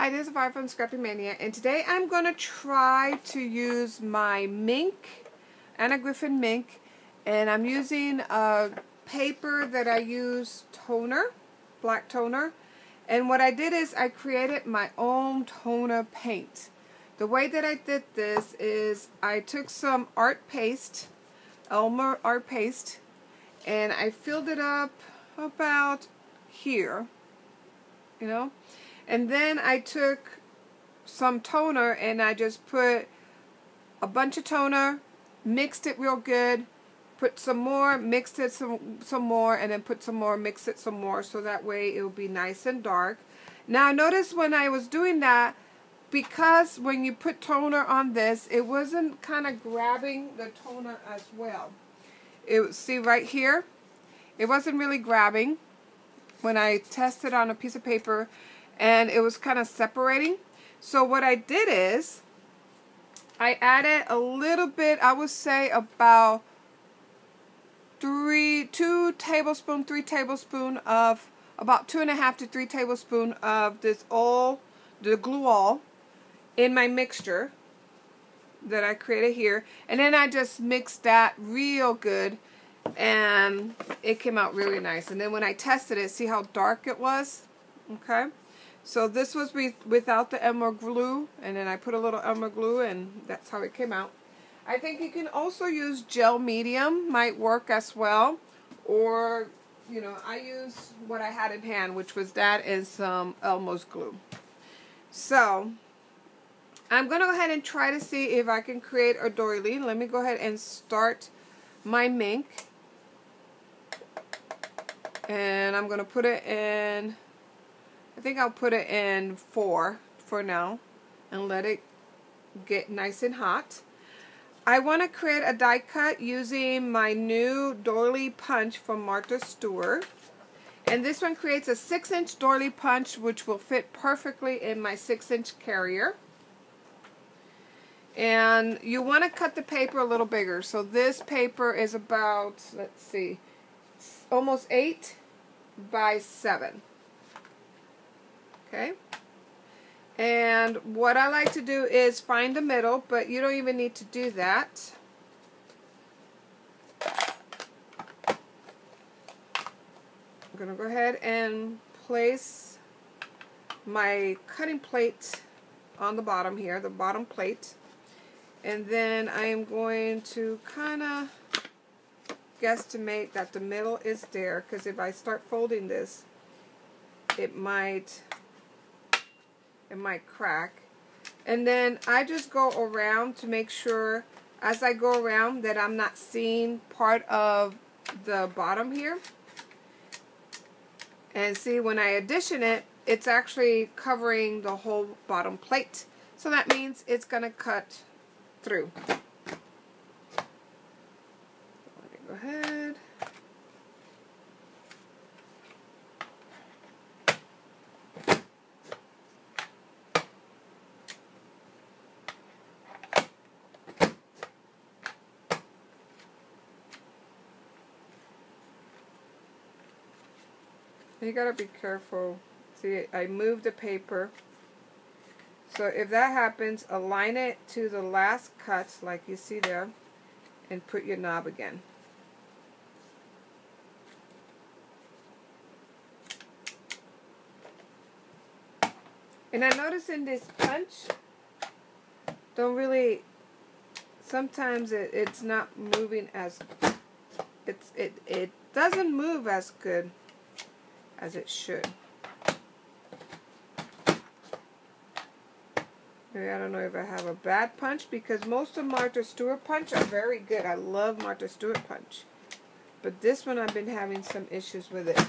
Hi, this is Var from Scrappy Mania, and today I'm going to try to use my MINC, Anna Griffin MINC, and I'm using a paper that I use toner, black toner, and what I did is I created my own toner paint. The way that I did this is I took some art paste, Elmer art paste, and I filled it up about here, you know. And then I took some toner and I just put a bunch of toner, mixed it real good, put some more, mixed it some more, and then put some more, mixed it some more, so that way it'll be nice and dark. Now notice when I was doing that, because when you put toner on this, it wasn't kind of grabbing the toner as well. It, see right here? It wasn't really grabbing when I tested on a piece of paper. And it was kind of separating. So what I did is I added a little bit, I would say about about 2.5 to 3 tablespoons of this all, the glue all, in my mixture that I created here. And then I just mixed that real good and it came out really nice. And then when I tested it, see how dark it was? Okay. So this was without the Elmer glue, and then I put a little Elmer glue, and that's how it came out. I think you can also use gel medium, might work as well, or, you know, I used what I had in hand, which was that and some Elmer's glue. So I'm going to go ahead and try to see if I can create a doily. Let me go ahead and start my MINC, and I'm going to put it in... I think I'll put it in 4 for now and let it get nice and hot. I want to create a die cut using my new doily punch from Martha Stewart. And this one creates a 6-inch doily punch, which will fit perfectly in my 6-inch carrier. And you want to cut the paper a little bigger. So this paper is about, let's see, almost 8 by 7. Okay, and what I like to do is find the middle, but you don't even need to do that. I'm going to go ahead and place my cutting plate on the bottom here, the bottom plate, and then I am going to kind of guesstimate that the middle is there, because if I start folding this, it might crack. And then I just go around to make sure as I go around that I'm not seeing part of the bottom here. And see, when I addition it, it's actually covering the whole bottom plate. So that means it's gonna cut through. Let me go ahead. You gotta be careful. See, I moved the paper. So if that happens, align it to the last cut, like you see there, and put your knob again. And I notice in this punch, don't really. Sometimes it's not moving as. It doesn't move as good as it should. Maybe, I don't know if I have a bad punch, because most of Martha Stewart punch are very good. I love Martha Stewart punch. But this one I've been having some issues with it.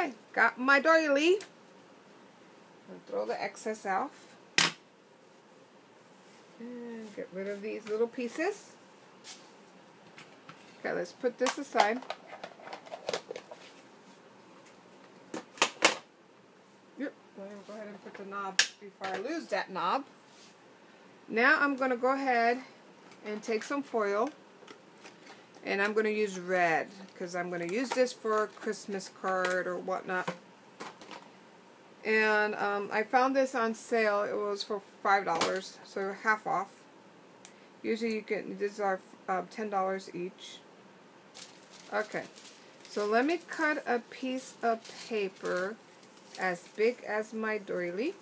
Okay, got my doily. I'll throw the excess off and get rid of these little pieces. Okay, let's put this aside. Yep, I'm going to go ahead and put the knob before I lose that knob. Now I'm going to go ahead and take some foil, and I'm going to use red because I'm going to use this for a Christmas card or whatnot. And I found this on sale. It was for $5, so half off. Usually you get, these are $10 each. Okay, so let me cut a piece of paper as big as my doily.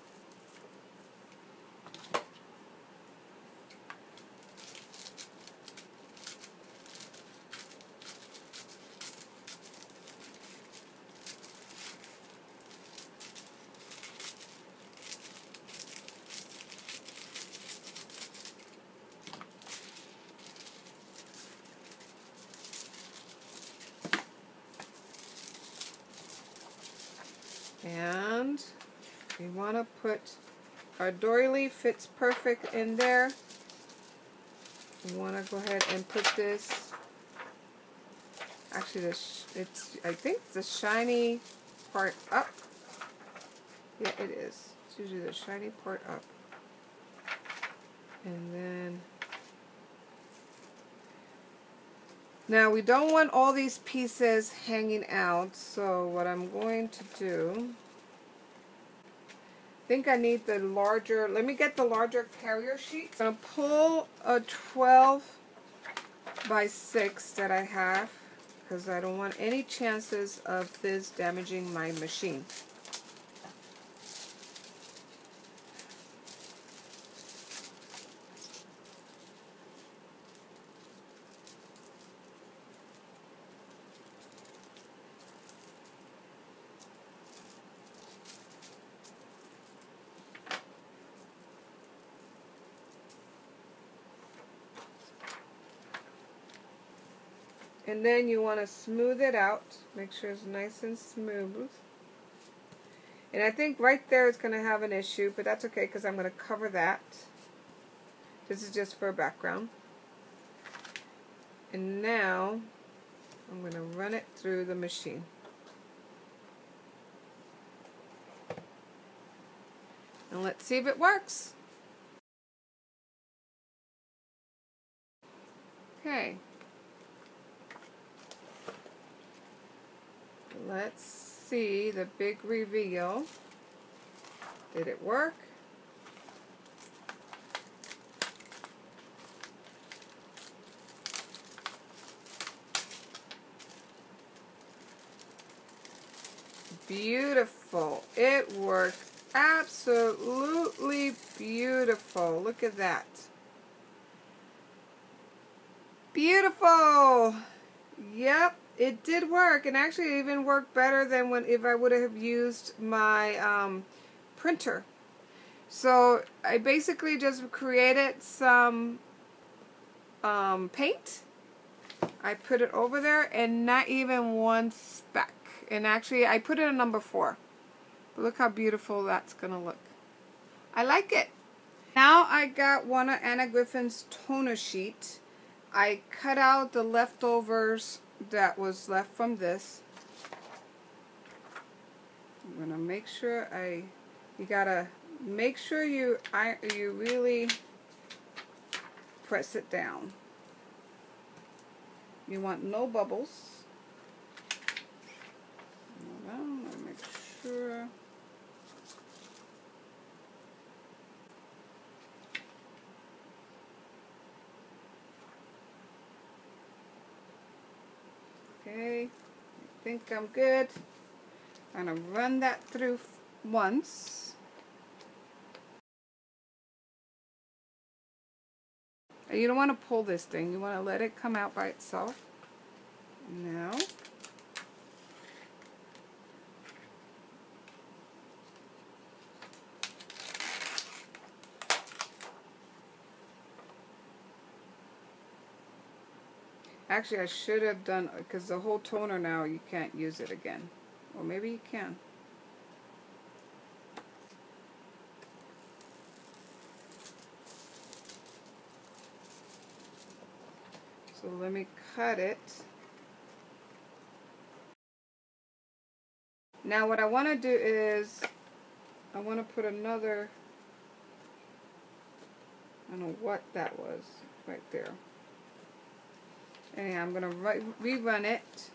And we want to put our doily fits perfect in there. We want to go ahead and put this, actually this, it's, I think the shiny part up. Yeah, it is. It's usually the shiny part up. And then, now we don't want all these pieces hanging out, so what I'm going to do, I think I need the larger, let me get the larger carrier sheet. I'm going to pull a 12x6 that I have because I don't want any chances of this damaging my machine. And then you want to smooth it out. Make sure it's nice and smooth. And I think right there it's going to have an issue, but that's okay because I'm going to cover that. This is just for a background. And now I'm going to run it through the machine. And let's see if it works. Okay. Let's see the big reveal. Did it work? Beautiful. It worked. Absolutely beautiful. Look at that. Beautiful. Yep. It did work, and actually it even worked better than if I would have used my printer. So I basically just created some paint. I put it over there, and not even one speck. And actually, I put it in number 4. But look how beautiful that's gonna look. I like it. Now I got one of Anna Griffin's toner sheet. I cut out the leftovers that was left from this. I'm gonna make sure you gotta make sure you really press it down. You want no bubbles. Hold on, let me make sure. Okay, I think I'm good. I'm going to run that through once. And you don't want to pull this thing. You want to let it come out by itself. Now, actually, I should have done, because the whole toner now, you can't use it again. Or maybe you can. So let me cut it. Now what I want to do is I want to put another, I don't know what that was right there. And I'm going to rerun it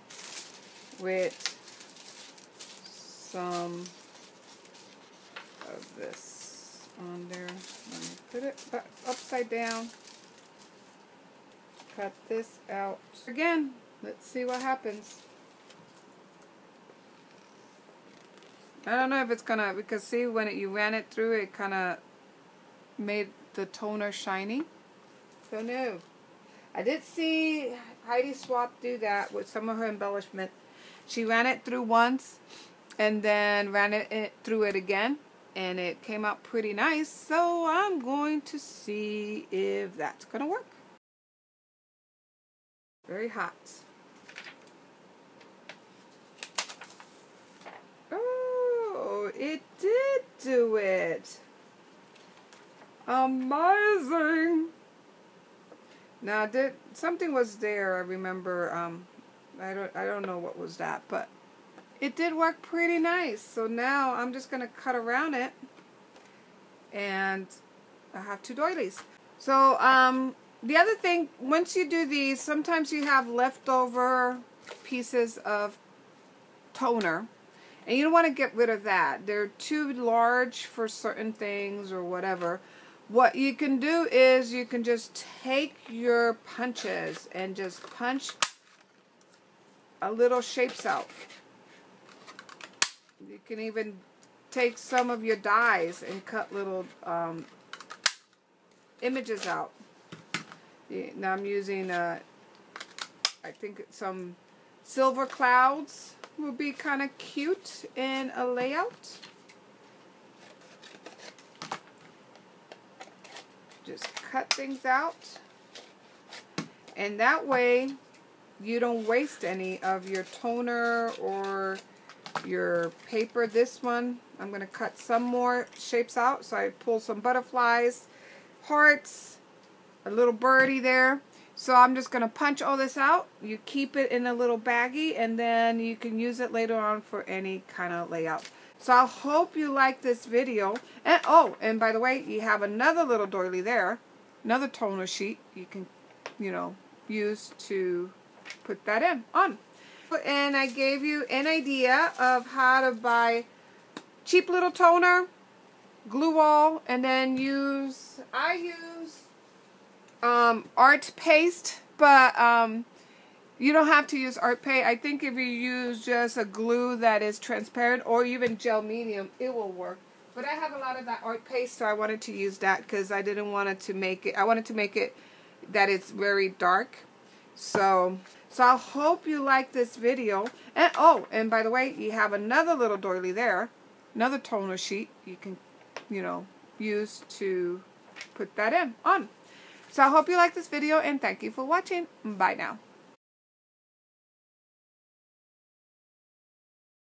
with some of this on there. Let me put it upside down. Cut this out. Again, let's see what happens. I don't know if it's gonna, because see when it, you ran it through, it kind of made the toner shiny. So no. I did see Heidi Swath do that with some of her embellishment. She ran it through once and then ran it through it again, and it came out pretty nice. So I'm going to see if that's gonna work. Very hot. Oh, it did do it. Amazing. Now, something was there? I remember. I don't know what was that, but it did work pretty nice. So now I'm just gonna cut around it, and I have two doilies. So the other thing, once you do these, sometimes you have leftover pieces of toner, and you don't want to get rid of that. They're too large for certain things or whatever. What you can do is you can just take your punches and just punch a little shapes out. You can even take some of your dies and cut little images out. Now I'm using, I think some silver clouds will be kind of cute in a layout. Just cut things out. And that way you don't waste any of your toner or your paper. This one, I'm going to cut some more shapes out. So I pulled some butterflies, hearts, a little birdie there. So I'm just going to punch all this out. You keep it in a little baggie, and then you can use it later on for any kind of layout. So I hope you like this video. And oh, and by the way, you have another little doily there, another toner sheet you can, you know, use to put that in on. And I gave you an idea of how to buy cheap little toner, glue all, and then I use art paste, but you don't have to use art paste. I think if you use just a glue that is transparent or even gel medium, it will work. But I have a lot of that art paste, so I wanted to use that because I didn't want it to make it. I wanted to make it that it's very dark. So I hope you like this video. And oh, and by the way, you have another little doily there, another toner sheet you can, you know, use to put that in on. So I hope you like this video, and thank you for watching. Bye now.